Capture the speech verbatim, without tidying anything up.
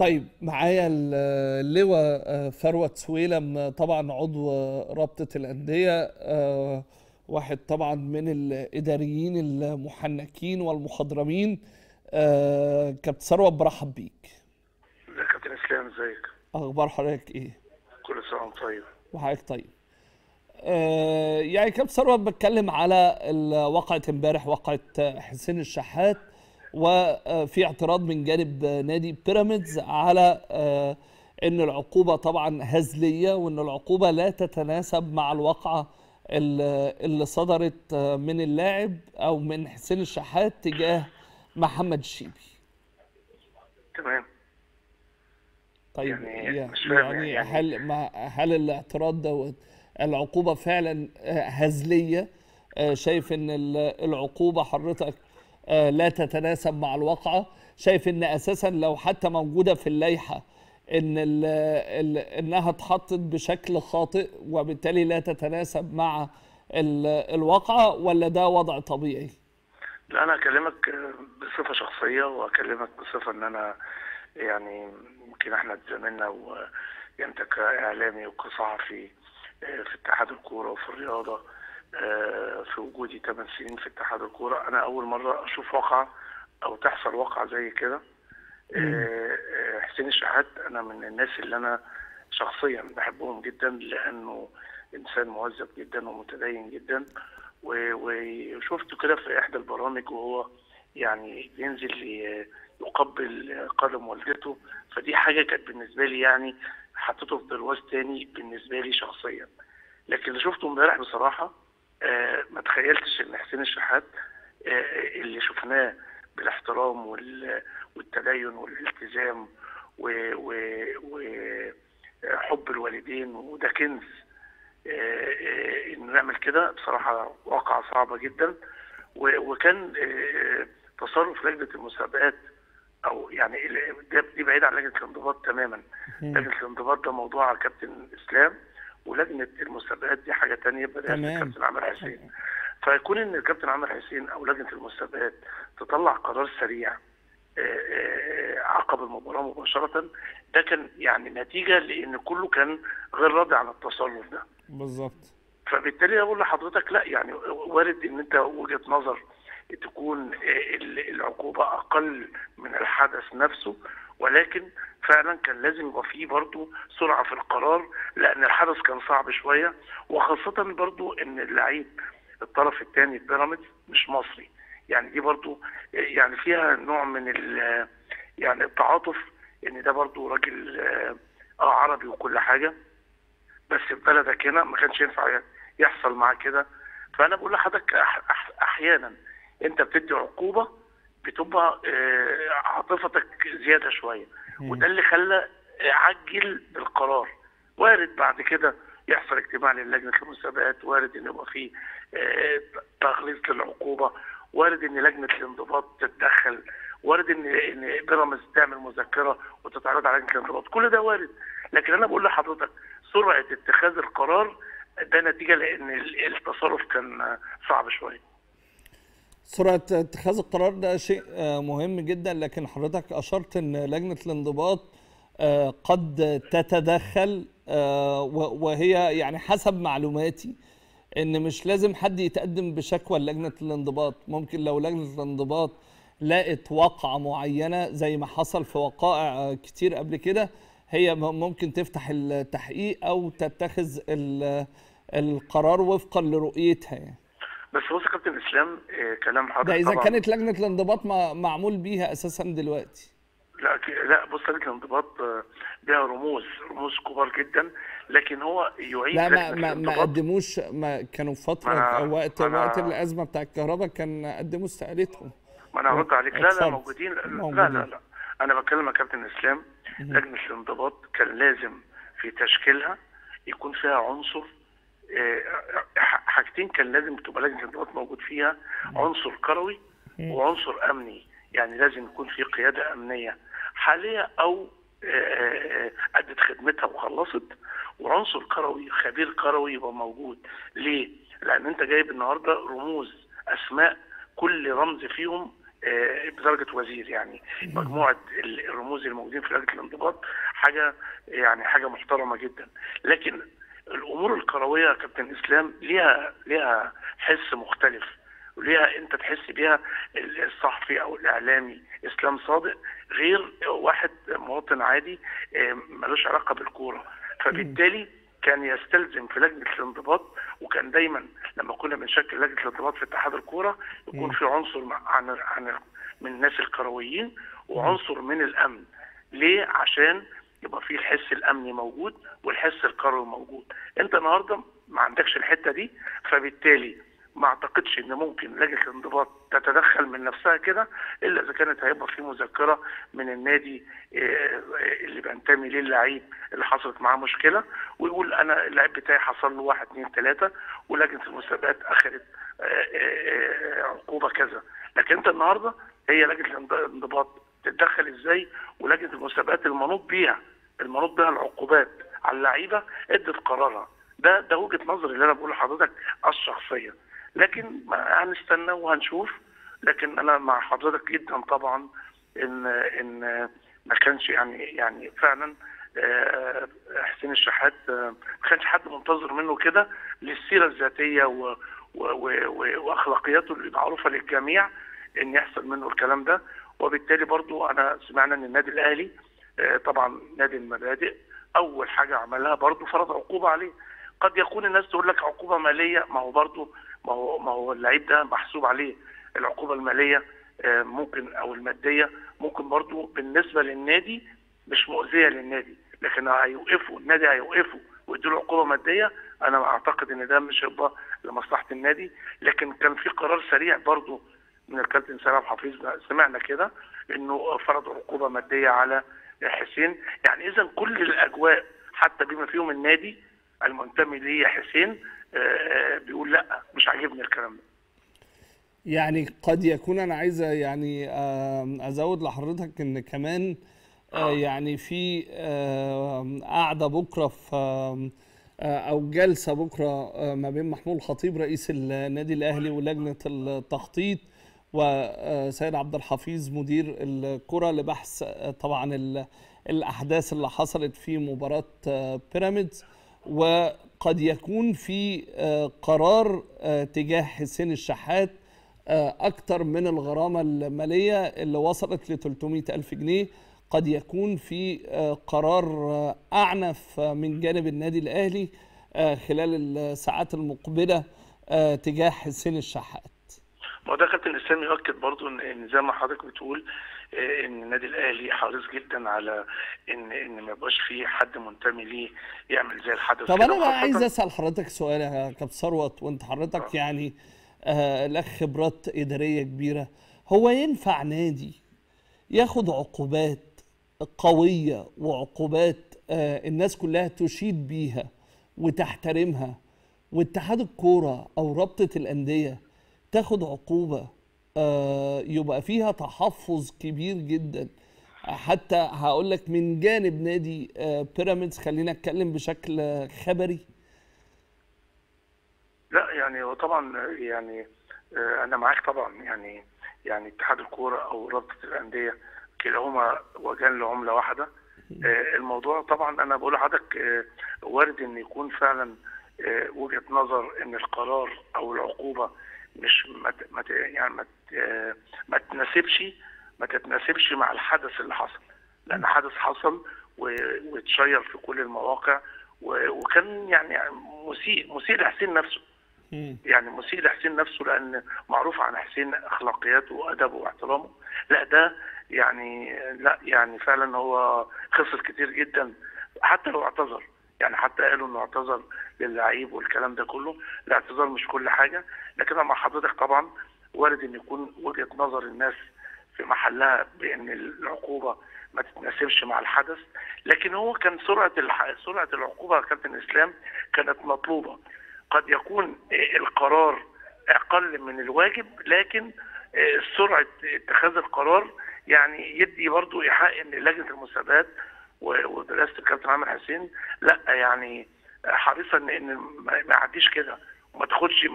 طيب معايا اللواء ثروت سويلم طبعا عضو رابطة الاندية، واحد طبعا من الاداريين المحنكين والمخضرمين. كابتن ثروت برحب بيك. يا كابتن اسلام ازيك؟ اخبار حضرتك ايه؟ كل سنه وانت طيب. وحضرتك طيب. يعني كابتن ثروت بتكلم على واقعة امبارح، واقعة حسين الشحات، وفي اعتراض من جانب نادي بيراميدز على ان العقوبه طبعا هزليه، وان العقوبه لا تتناسب مع الواقعه اللي صدرت من اللاعب او من حسين الشحات تجاه محمد الشيبي. تمام. طيب يعني يعني هل هل الاعتراض دوت العقوبه فعلا هزليه؟ شايف ان العقوبه حضرتك لا تتناسب مع الواقعة؟ شايف ان اساسا لو حتى موجودة في اللائحة ان ال ال انها اتحطت بشكل خاطئ وبالتالي لا تتناسب مع الواقعة، ولا ده وضع طبيعي؟ لا، انا اكلمك بصفة شخصية واكلمك بصفة ان انا يعني يمكن احنا اتزاملنا، وانت كاعلامي وكصحفي في اتحاد الكورة وفي الرياضة، في وجودي ثمان سنين في اتحاد الكوره، انا اول مره اشوف واقعه او تحصل واقعه زي كده. حسين الشحات انا من الناس اللي انا شخصيا بحبهم جدا، لانه انسان مهذب جدا ومتدين جدا، وشفته كده في احدى البرامج وهو يعني بينزل يقبل قدم والدته، فدي حاجه كانت بالنسبه لي يعني حطيته في برواز تاني بالنسبه لي شخصيا. لكن اللي شفته امبارح بصراحه آه ما تخيلتش ان حسين الشحات آه اللي شفناه بالاحترام والتدين والالتزام وحب الوالدين، وده كنز آه آه انه نعمل كده. بصراحه واقعه صعبه جدا، وكان آه تصرف لجنه المسابقات، او يعني دي بعيده عن لجنه الانضباط تماما. لجنه الانضباط ده موضوع كابتن اسلام، ولجنه المسابقات دي حاجه ثانيه بدأها كابتن عامر حسين. فيكون ان الكابتن عامر حسين او لجنه المسابقات تطلع قرار سريع عقب المباراه مباشره، ده كان يعني نتيجه لان كله كان غير راضي عن التصرف ده. بالظبط. فبالتالي اقول لحضرتك لا، يعني وارد ان انت وجهه نظر تكون العقوبه اقل من الحدث نفسه، ولكن فعلا كان لازم يبقى فيه برضه سرعه في القرار، لان الحدث كان صعب شويه، وخاصه برضه ان اللعيب الطرف الثاني بيراميدز مش مصري، يعني دي برضه يعني فيها نوع من ال يعني التعاطف، ان ده برضه راجل اه عربي وكل حاجه، بس في بلدك هنا ما كانش ينفع يحصل معاه كده. فانا بقول لحضرتك احيانا انت بتدي عقوبه بتبقى عاطفتك زياده شويه، وده اللي خلى عجل بالقرار. وارد بعد كده يحصل اجتماع للجنه المسابقات، وارد ان يبقى فيه تغليظ للعقوبه، وارد ان لجنه الانضباط تتدخل، وارد ان ان بيراميدز تعمل مذكره وتتعرض على لجنه الانضباط، كل ده وارد. لكن انا بقول لحضرتك سرعه اتخاذ القرار ده نتيجه لان التصرف كان صعب شويه. سرعة اتخاذ القرار ده شيء مهم جدا، لكن حضرتك أشرت أن لجنة الانضباط قد تتدخل، وهي يعني حسب معلوماتي أن مش لازم حد يتقدم بشكوى لجنة الانضباط. ممكن لو لجنة الانضباط لقت واقعة معينة زي ما حصل في وقائع كتير قبل كده، هي ممكن تفتح التحقيق أو تتخذ القرار وفقا لرؤيتها يعني. بس بص يا كابتن اسلام، آه كلام حضرتك ده اذا كانت لجنه الانضباط ما معمول بيها اساسا دلوقتي. لا لا، بص، لجنه الانضباط لها رموز رموز كبار جدا، لكن هو يعيد. لا، ما ما, ما قدموش، ما كانوا فتره أو وقت وقت الازمه بتاع الكهرباء كان قدموا استقالتهم. ما انا هرد عليك. لا لا، موجودين. لا لا لا, لا. انا بكلم يا كابتن اسلام، لجنه الانضباط كان لازم في تشكيلها يكون فيها عنصر حاجتين، كان لازم تبقى لجنه الانضباط موجود فيها عنصر كروي وعنصر امني، يعني لازم يكون في قياده امنيه حاليه او ادت خدمتها وخلصت، وعنصر كروي خبير كروي يبقى موجود. ليه؟ لان انت جايب النهارده رموز، اسماء، كل رمز فيهم بدرجه وزير، يعني مجموعه الرموز الموجودين في لجنه الانضباط حاجه يعني حاجه محترمه جدا. لكن الامور الكرويه يا كابتن اسلام ليها ليها حس مختلف، وليها انت تحس بيها الصحفي او الاعلامي اسلام صادق غير واحد مواطن عادي ملوش علاقه بالكوره. فبالتالي كان يستلزم في لجنه الانضباط، وكان دايما لما كنا بنشكل لجنه الانضباط في اتحاد الكوره يكون في عنصر عن عن من الناس الكرويين وعنصر من الامن. ليه؟ عشان يبقى في الحس الامني موجود والحس الكروي موجود. انت النهارده ما عندكش الحته دي، فبالتالي ما اعتقدش ان ممكن لجنه الانضباط تتدخل من نفسها كده الا اذا كانت هيبقى في مذكره من النادي اللي بينتمي ليه اللعيب اللي حصلت معاه مشكله، ويقول انا اللعيب بتاعي حصل له واحد اثنين ثلاثه ولجنه المسابقات اخذت عقوبه كذا. لكن انت النهارده هي لجنه الانضباط تتدخل ازاي؟ ولجنه المسابقات المنوط بيها المنوط بيها العقوبات على اللعيبه ادت قرارها. ده ده وجهه نظري اللي انا بقول لحضرتك الشخصيه، لكن هنستنى وهنشوف. لكن انا مع حضرتك جدا طبعا ان ان ما كانش يعني يعني فعلا حسين الشحات ما كانش حد منتظر منه كده، للسيره الذاتيه و و واخلاقياته اللي معروفه للجميع ان يحصل منه الكلام ده. وبالتالي برضو انا سمعنا ان النادي الاهلي طبعا نادي المبادئ اول حاجه عملها برضو فرض عقوبه عليه. قد يكون الناس تقول لك عقوبه ماليه، ما هو برضو ما هو ما هو اللعيب ده محسوب عليه العقوبه الماليه ممكن او الماديه، ممكن برضو بالنسبه للنادي مش مؤذيه للنادي، لكن هيوقفوا النادي هيوقفوا ويدوا له عقوبه ماديه. انا اعتقد ان ده مش هيبقى لمصلحه النادي. لكن كان في قرار سريع برضو من الكابتن سلام حفيظ سمعنا كده انه فرض عقوبه ماديه على حسين. يعني اذا كل الاجواء حتى بما فيهم النادي المنتمي ليه حسين بيقول لا مش عاجبني الكلام ده. يعني قد يكون انا عايز يعني ازود لحضرتك ان كمان آه. يعني في قعده بكره في او جلسه بكره ما بين محمود الخطيب رئيس النادي الاهلي ولجنه التخطيط وسيد عبد الحفيظ مدير الكره لبحث طبعا الاحداث اللي حصلت في مباراه بيراميدز، وقد يكون في قرار تجاه حسين الشحات اكتر من الغرامه الماليه اللي وصلت ل ثلاثمائة ألف جنيه. قد يكون في قرار اعنف من جانب النادي الاهلي خلال الساعات المقبله تجاه حسين الشحات. ما ده كابتن اسلام يؤكد برضه ان زي ما حضرتك بتقول ان النادي الاهلي حريص جدا على ان ان ما يبقاش في حد منتمي ليه يعمل زي الحدث. طب انا بقى عايز اسال حضرتك سؤال يا كابتن ثروت، وانت حضرتك يعني آه لك خبرات اداريه كبيره، هو ينفع نادي ياخد عقوبات قويه وعقوبات آه الناس كلها تشيد بيها وتحترمها، واتحاد الكوره او رابطه الانديه تاخد عقوبة آه يبقى فيها تحفظ كبير جدا؟ حتى هقول لك من جانب نادي آه بيراميدز، خلينا نتكلم بشكل خبري. لا يعني طبعا يعني آه انا معاك طبعا، يعني يعني اتحاد الكوره او رابطه الانديه كلاهما وجهان لعمله واحده. آه الموضوع طبعا انا بقول لحضرتك آه وارد ان يكون فعلا آه وجهه نظر ان القرار او العقوبه مش ما يعني ما ما تناسبش ما تتناسبش مع الحدث اللي حصل، لان حدث حصل واتشير في كل المواقع وكان يعني مسيء مسيء لحسين نفسه. يعني مسيء لحسين نفسه لان معروف عن حسين اخلاقياته وادبه واحترامه. لا ده يعني لا يعني فعلا هو خسر كتير جدا حتى لو اعتذر، يعني حتى قالوا انه اعتذر للعيب والكلام ده كله، الاعتذار مش كل حاجه. لكن مع حضرتك طبعا وارد ان يكون وجهه نظر الناس في محلها بان العقوبه ما تتناسبش مع الحدث، لكن هو كان سرعه سرعه العقوبه يا كابتن اسلام كانت مطلوبه. قد يكون القرار اقل من الواجب، لكن سرعه اتخاذ القرار يعني يدي برضه ايحاء ان لجنه المسابقات ودراسه الكابتن عامر حسين لا يعني حريصه ان ما يعديش كده وما تاخدش